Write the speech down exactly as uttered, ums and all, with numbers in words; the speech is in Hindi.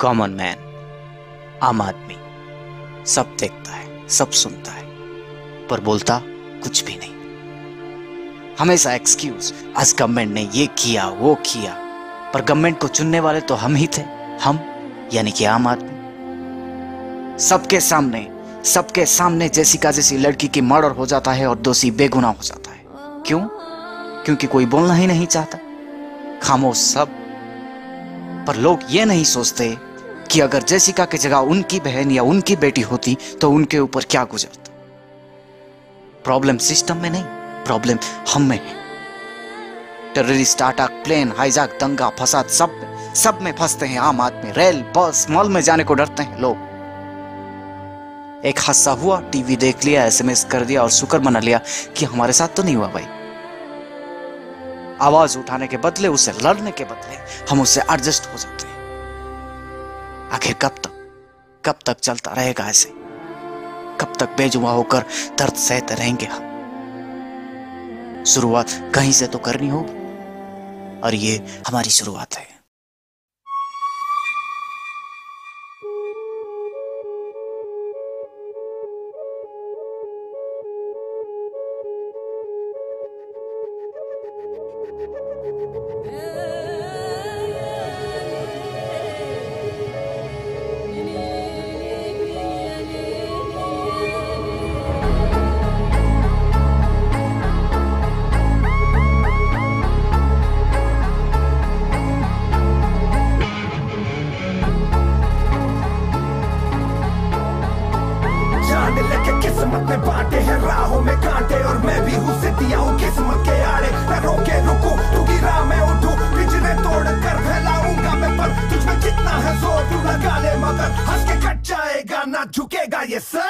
कॉमन मैन, आम आदमी, सब देखता है, सब सुनता है, पर बोलता कुछ भी नहीं। हमेशा एक्सक्यूज, आज गवर्नमेंट ने ये किया वो किया, पर गवर्नमेंट को चुनने वाले तो हम ही थे, हम यानी कि आम आदमी। सबके सामने सबके सामने जेसिका जैसी लड़की की मर्डर हो जाता है और दोषी बेगुनाह हो जाता है। क्यों? क्योंकि कोई बोलना ही नहीं चाहता, खामोश सब। पर लोग ये नहीं सोचते कि अगर जेसिका की जगह उनकी बहन या उनकी बेटी होती तो उनके ऊपर क्या गुजरता। प्रॉब्लम सिस्टम में नहीं, प्रॉब्लम हम में है। टेररिस्ट अटैक, प्लेन हाईजैक, दंगा फसाद, सब में सब में फंसते हैं आम आदमी। रेल, बस, मॉल में जाने को डरते हैं लोग। एक हादसा हुआ, टीवी देख लिया, एसएमएस कर दिया और शुक्र मना लिया कि हमारे साथ तो नहीं हुआ भाई। आवाज उठाने के बदले, उसे लड़ने के बदले हम उससे एडजस्ट हो जाते हैं। आखिर कब तक कब तक चलता रहेगा ऐसे? कब तक बेजुबान होकर दर्द सहते रहेंगे हम? शुरुआत कहीं से तो करनी होगी और ये हमारी शुरुआत है। Yes, sir.